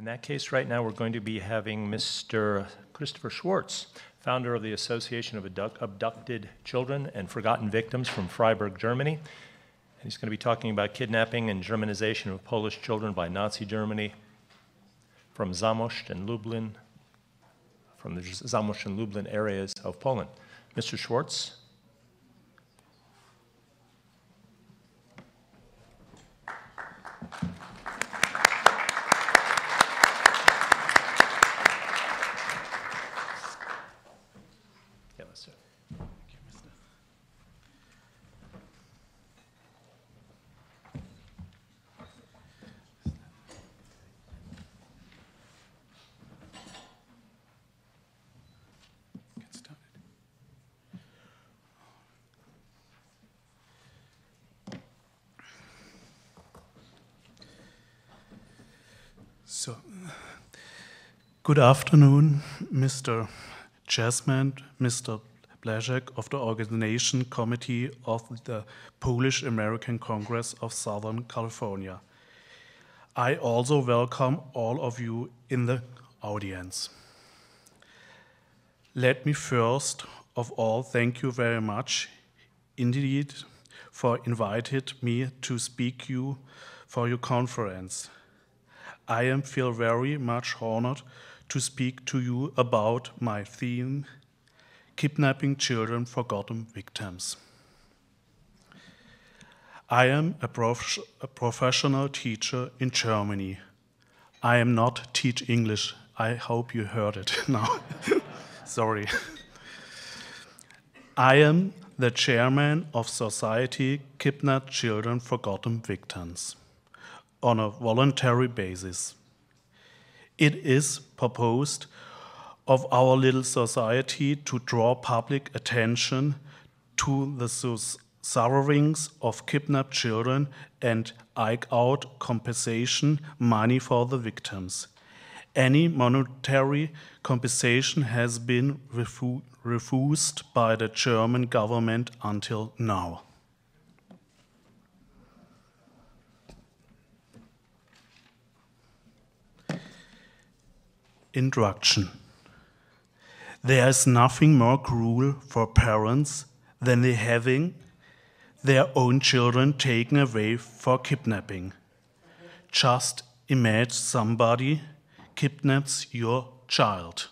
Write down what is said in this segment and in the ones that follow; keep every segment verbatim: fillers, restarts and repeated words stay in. In that case, right now, we're going to be having Mister Christoph Schwarz, founder of the Association of Abducted Children and Forgotten Victims from Freiburg, Germany. And he's going to be talking about kidnapping and Germanization of Polish children by Nazi Germany from Zamość and Lublin, from the Zamość and Lublin areas of Poland. Mister Schwarz. So, good afternoon, Mister Jesman, Mister Blazek of the Organization Committee of the Polish-American Congress of Southern California. I also welcome all of you in the audience. Let me first of all thank you very much indeed for inviting me to speak you for your conference. I am feel very much honored to speak to you about my theme, Kidnapping Children Forgotten Victims. I am a, prof a professional teacher in Germany. I am not teach English. I hope you heard it now. Sorry. I am the chairman of Society Kidnapped Children Forgotten Victims on a voluntary basis. It is proposed of our little society to draw public attention to the sufferings of kidnapped children and eke out compensation money for the victims. Any monetary compensation has been refu refused by the German government until now. Introduction. There is nothing more cruel for parents than the having their own children taken away for kidnapping. Just imagine somebody kidnaps your child,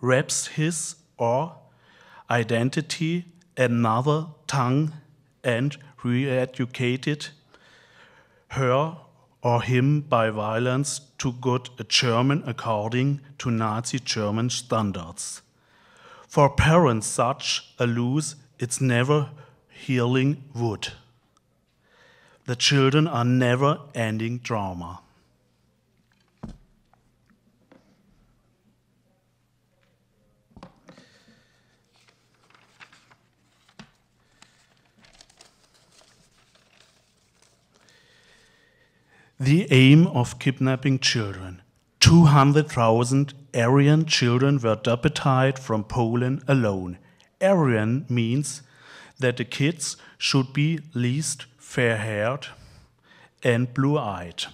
wraps his or identity in another tongue and re-educated her or him by violence to get a German according to Nazi German standards. For parents such a loss, it's never healing wood. The children are never ending trauma. The aim of kidnapping children. two hundred thousand Aryan children were deputized from Poland alone. Aryan means that the kids should be least fair-haired and blue-eyed.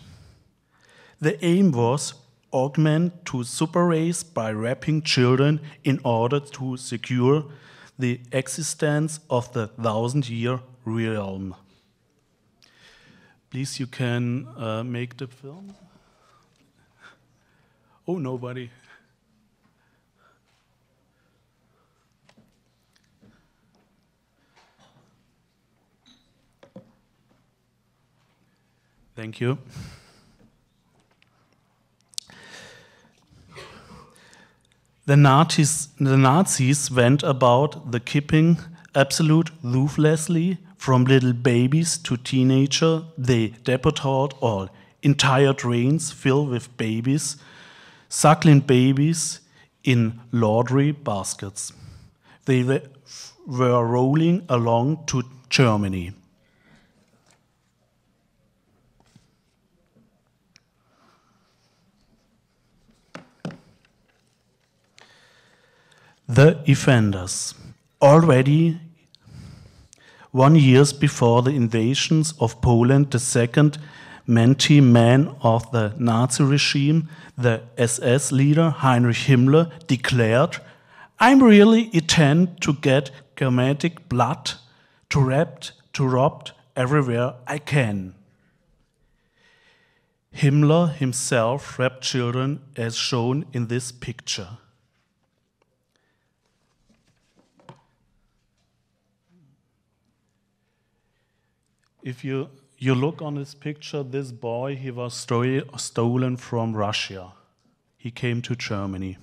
The aim was augment to super-race by wrapping children in order to secure the existence of the thousand-year realm. Please, you can uh, make the film. Oh, nobody. Thank you. The Nazis, the Nazis went about the kidnapping absolute ruthlessly. From little babies to teenagers, they deported all. Entire trains filled with babies, suckling babies in laundry baskets. They were rolling along to Germany. The offenders. Already one year before the invasions of Poland, the Second mentee man of the Nazi regime, the S S leader Heinrich Himmler declared, "I'm really intent to get Germanic blood, to rap, to rob everywhere I can." Himmler himself raped children as shown in this picture. If you, you look on this picture, this boy, he was sto stolen from Russia. He came to Germany.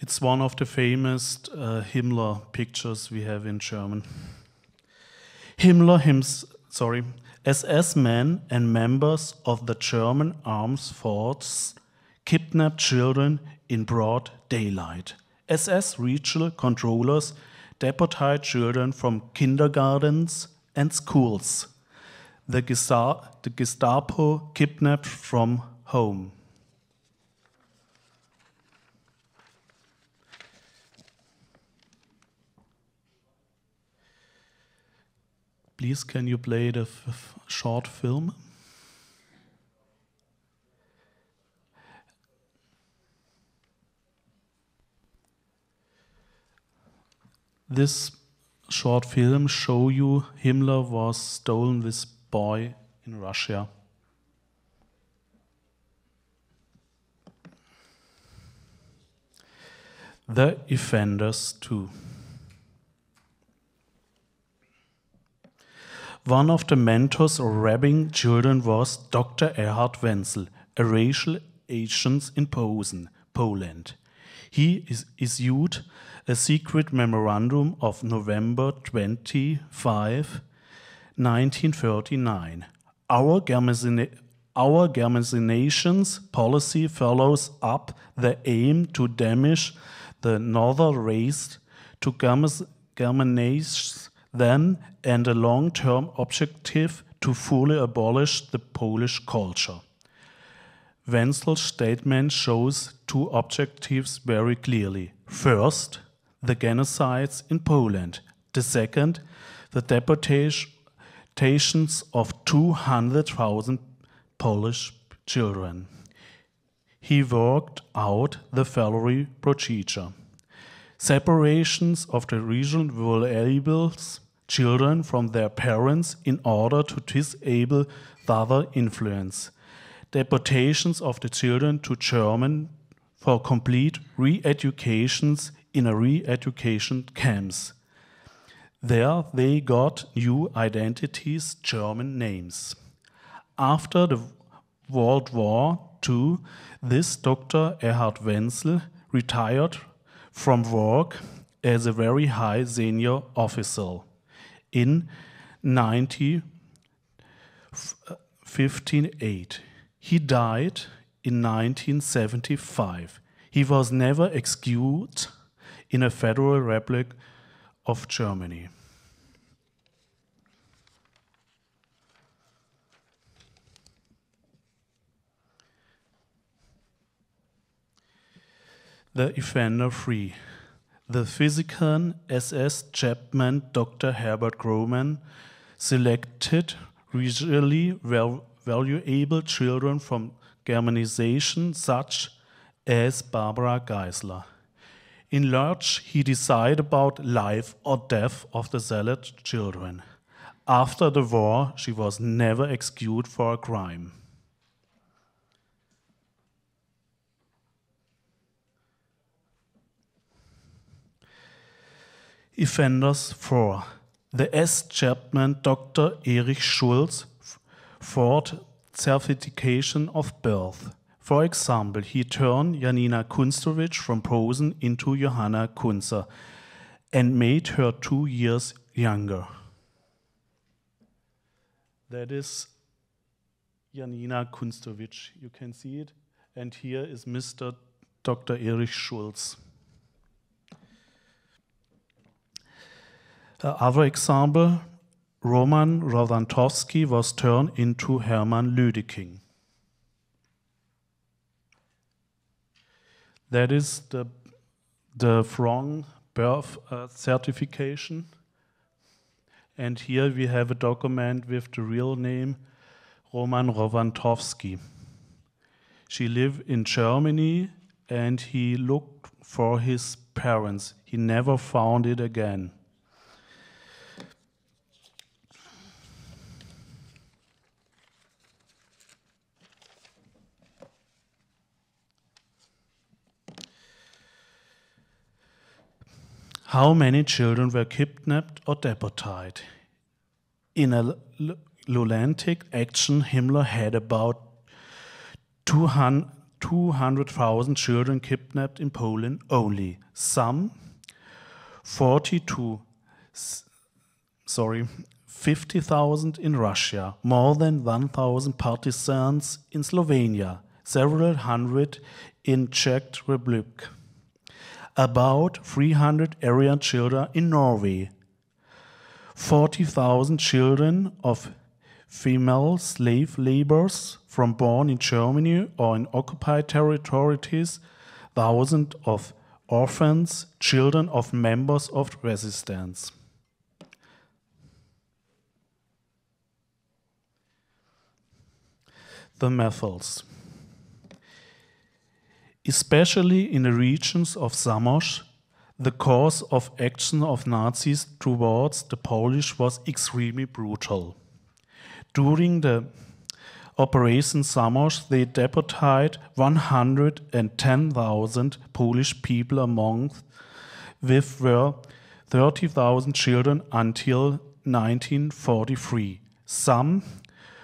It's one of the famous uh, Himmler pictures we have in German. Himmler himself, sorry, S S men and members of the German armed force kidnapped children in broad daylight. S S regional controllers deported children from kindergartens and schools. The, Gesta the Gestapo kidnapped from home. Please, can you play the f short film? This short film show you Himmler was stolen this boy in Russia. The offenders too. One of the mentors of rabbing children was Doctor Erhard Wenzel, a racial agent in Posen, Poland. He is issued a secret memorandum of November twenty-fifth, nineteen thirty-nine. Our Germanization's policy follows up the aim to damage the northern race to Germanize them and a long-term objective to fully abolish the Polish culture. Wenzel's statement shows two objectives very clearly. First, the genocides in Poland. The second, the deportations of two hundred thousand Polish children. He worked out the Valerie procedure. Separations of the region vulnerable children from their parents in order to disable other influence. Deportations of the children to Germany for complete re-educations in a re-education camps. There they got new identities, German names. After the World War Two, this Doctor Erhard Wenzel retired from work as a very high senior officer. In nineteen fifty-eight. He died in nineteen seventy-five. He was never executed in a Federal Republic of Germany. The offender free. The physician S S Chapman Doctor Herbert Grohmann selected regionally valuable children from Germanization, such as Barbara Geisler. In Lorsch, he decided about life or death of the selected children. After the war, she was never executed for a crime. Offenders for the S. Chapman Doctor Erich Schulz for certification of birth. For example, he turned Janina Kunstowicz from Posen into Johanna Kunzer and made her two years younger. That is Janina Kunstowicz. You can see it. And here is Mister Doctor Erich Schulz. Another example, Roman Rowantowski was turned into Hermann Lüdeking. That is the, the wrong birth uh, certification. And here we have a document with the real name Roman Rowantowski. She lived in Germany and he looked for his parents. He never found it again. How many children were kidnapped or deported? In a Lulantic action, Himmler had about two hundred thousand children kidnapped in Poland only. Some forty-two, sorry, fifty thousand in Russia, more than one thousand partisans in Slovenia, several hundred in Czech Republic. About three hundred Aryan children in Norway, forty thousand children of female slave laborers from born in Germany or in occupied territories, thousands of orphans, children of members of resistance. The methods. Especially in the regions of Zamość, the course of action of Nazis towards the Polish was extremely brutal. During the Operation Zamość, they deported one hundred ten thousand Polish people a month, with were thirty thousand children until nineteen forty-three. Some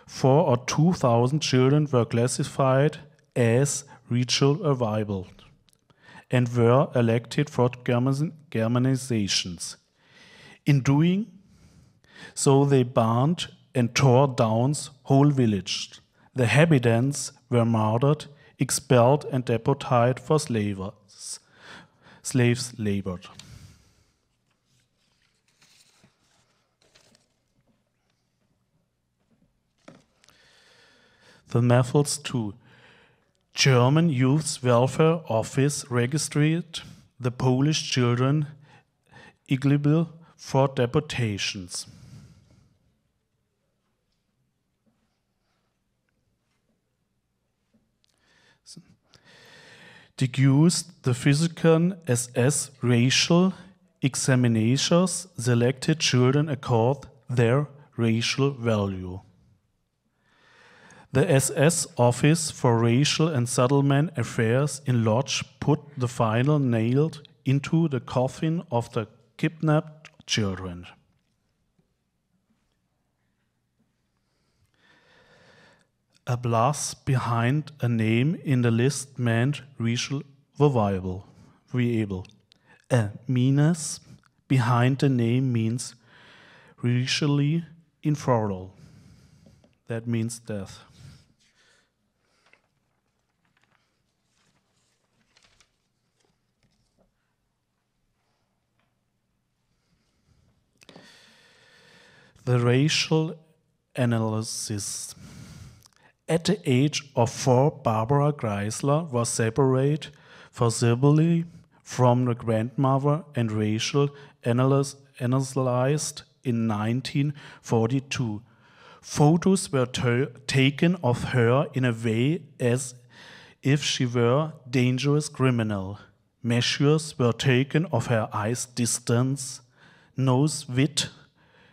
four or two thousand children were classified as ritual arrival and were elected for Germanizations. In doing so, they burned and tore down whole villages. The inhabitants were murdered, expelled, and deported for slavers. slaves labor. The methods too. German Youth Welfare Office registered the Polish children eligible for deportations. They used the physical S S racial examinations, selected children according to their racial value. The S S Office for Racial and Settlement Affairs in Lorsch put the final nail into the coffin of the kidnapped children. A blast behind a name in the list meant racial revival. Reable. A meanness behind the name means racially infertile. That means death. The racial analysis. At the age of four, Barbara Geisler was separated forcibly from her grandmother and racial analyzed in nineteen forty-two. Photos were taken of her in a way as if she were a dangerous criminal. Measures were taken of her eyes distance, nose width,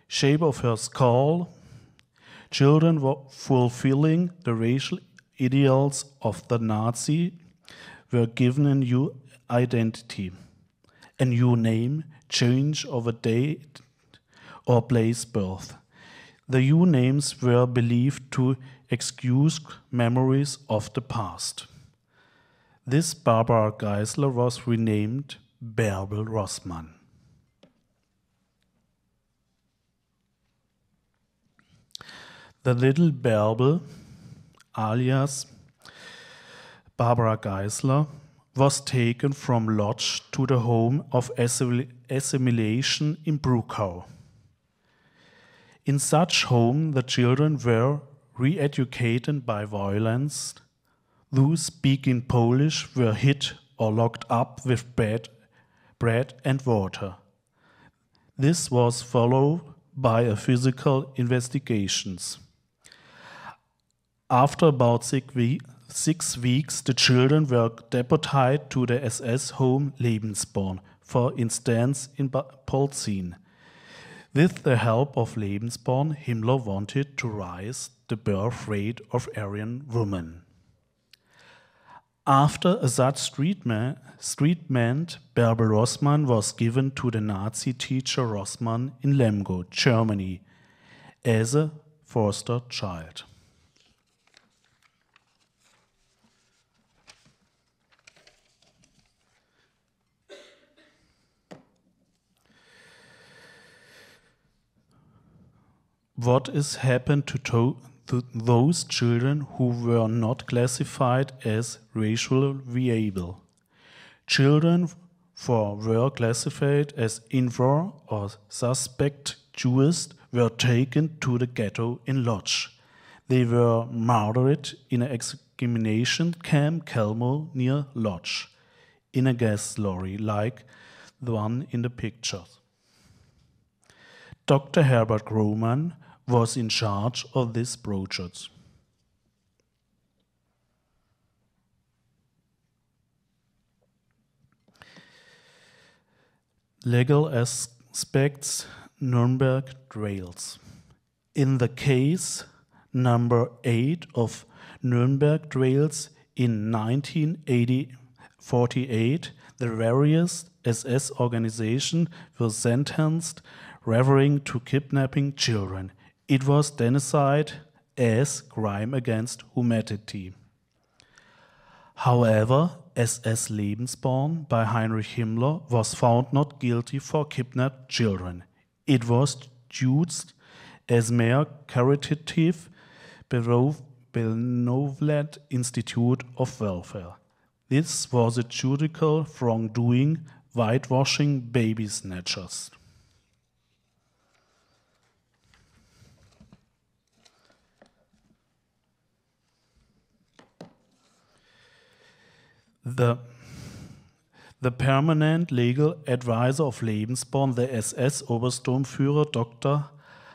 shape of her skull. Children were fulfilling the racial ideals of the Nazi were given a new identity, a new name, change of a date or place birth. The new names were believed to excuse memories of the past. This Barbara Geisler was renamed Bärbel Rossmann. The little Bärbel, alias Barbara Geisler, was taken from Lodz to the home of assimilation in Bruckau. In such home, the children were re-educated by violence. Those speaking Polish were hit or locked up with bread, bread and water. This was followed biophysical investigations. After about six, we six weeks, the children were deported to the S S home Lebensborn, for instance in Polzin. With the help of Lebensborn, Himmler wanted to raise the birth rate of Aryan women. After such treatment, treatment, Bärbel Rossmann was given to the Nazi teacher Rossmann in Lemgo, Germany, as a foster child. What has happened to, to, to those children who were not classified as racially viable? Children who were classified as inferior or suspect Jews were taken to the ghetto in Lorsch. They were murdered in an extermination camp Chelmno near Lorsch, in a gas lorry like the one in the picture. Doctor Herbert Grohmann was in charge of this project. Legal aspects, Nuremberg Trials. In the case number eight of Nuremberg Trials in nineteen forty-eight, the various S S organizations were sentenced referring to kidnapping children. It was genocide as crime against humanity. However, S S Lebensborn by Heinrich Himmler was found not guilty for kidnapped children. It was judged as mere caritative benevolent institute of welfare. This was a judicial wrongdoing, whitewashing baby snatchers. The, the permanent legal advisor of Lebensborn, the S S Obersturmführer Doctor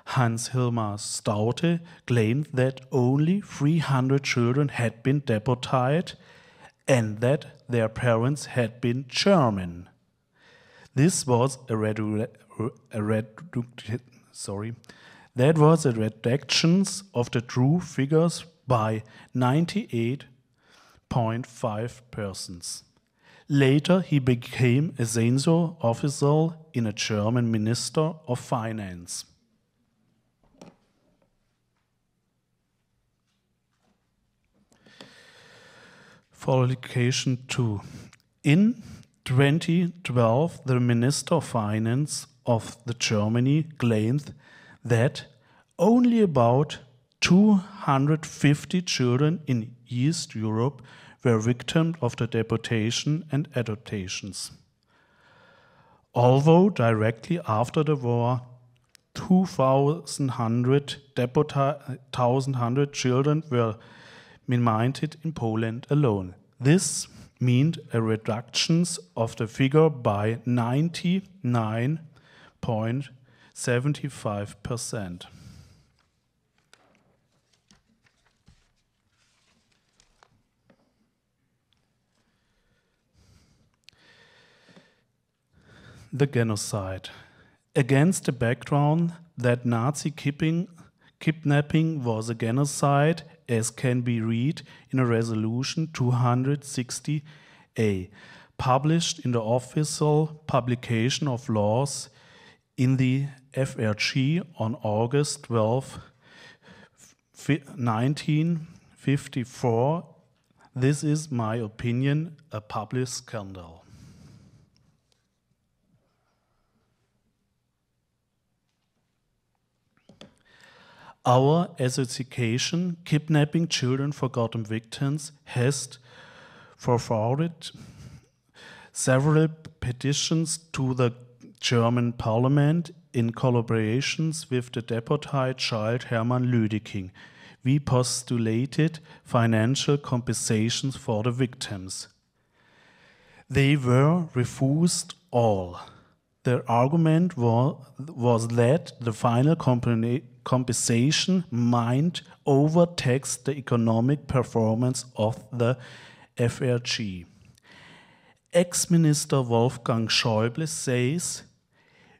Hans Hilmar Staute, claimed that only three hundred children had been deported and that their parents had been German. This was a, redu a redu sorry, that was a reduction of the true figures by ninety-eight point five persons. Later, he became a censor officer in a German Minister of Finance. Publication two. In twenty twelve, the Minister of Finance of the Germany claimed that only about two hundred fifty children in East Europe were victims of the deportation and adoptions. Although directly after the war, two thousand one hundred children were minted in Poland alone. This meant a reduction of the figure by ninety-nine point seven five percent. The genocide. Against the background that Nazi kidnapping was a genocide, as can be read in a resolution two hundred sixty A, published in the official publication of laws in the F R G on August twelfth nineteen fifty-four. This is my opinion, a public scandal. Our association, Kidnapping Children Forgotten Victims, has forwarded several petitions to the German Parliament in collaboration with the deported child Hermann Lüdeking. We postulated financial compensations for the victims. They were refused all. Their argument was, was that the final compensation might overtax the economic performance of the F R G. Ex-Minister Wolfgang Schäuble says,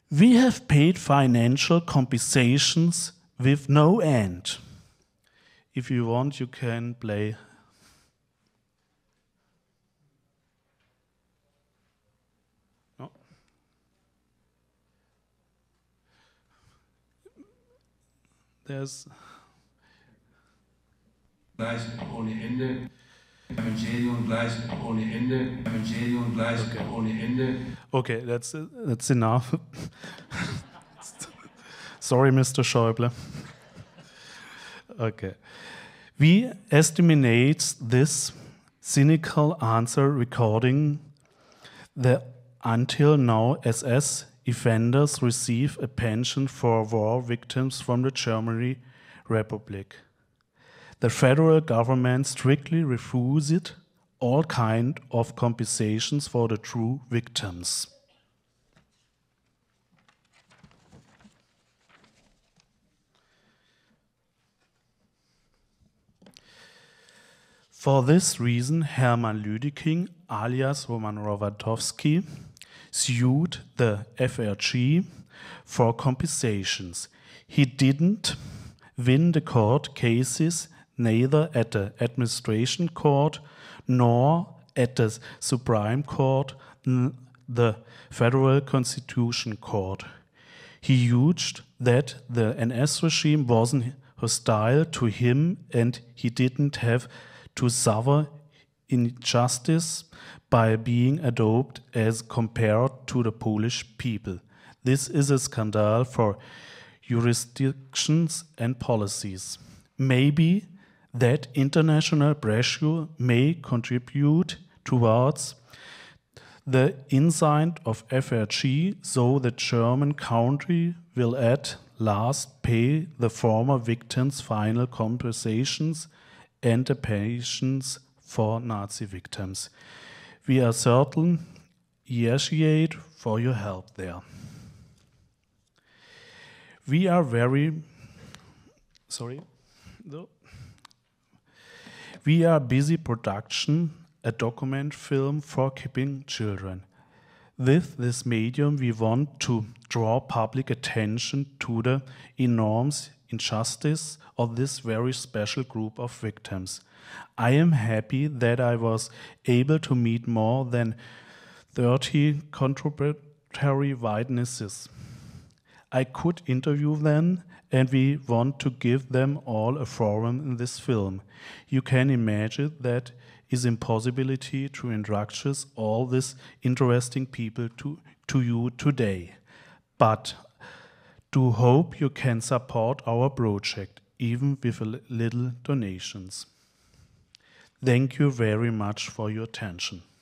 "We have paid financial compensations with no end." If you want, you can play. No. There's Gleich ohne Ende. Evangelium gleich ohne Ende. Evangelium gleich ohne Ende. Okay, that's that's enough. Sorry, Mister Schäuble. Okay. We estimate this cynical answer recording that until now S S offenders receive a pension for war victims from the German Republic. The federal government strictly refused all kind of compensations for the true victims. For this reason, Hermann Lüdeking, alias Roman Rowantowski, sued the F R G for compensations. He didn't win the court cases, neither at the administration court nor at the Supreme Court, the Federal Constitution Court. He urged that the N S regime wasn't hostile to him and he didn't have to suffer injustice by being adopted as compared to the Polish people. This is a scandal for jurisdictions and policies. Maybe that international pressure may contribute towards the insight of F R G, so the German country will at last pay the former victims final compensations and the pensions for Nazi victims. We are certain, appreciate for your help there. We are very, sorry, no. We are busy production, a document film for keeping children. With this medium, we want to draw public attention to the enormous injustice of this very special group of victims. I am happy that I was able to meet more than thirty contributory witnesses. I could interview them, and we want to give them all a forum in this film. You can imagine that is impossibility to introduce all these interesting people to, to you today. But do hope you can support our project, even with a little donations. Thank you very much for your attention.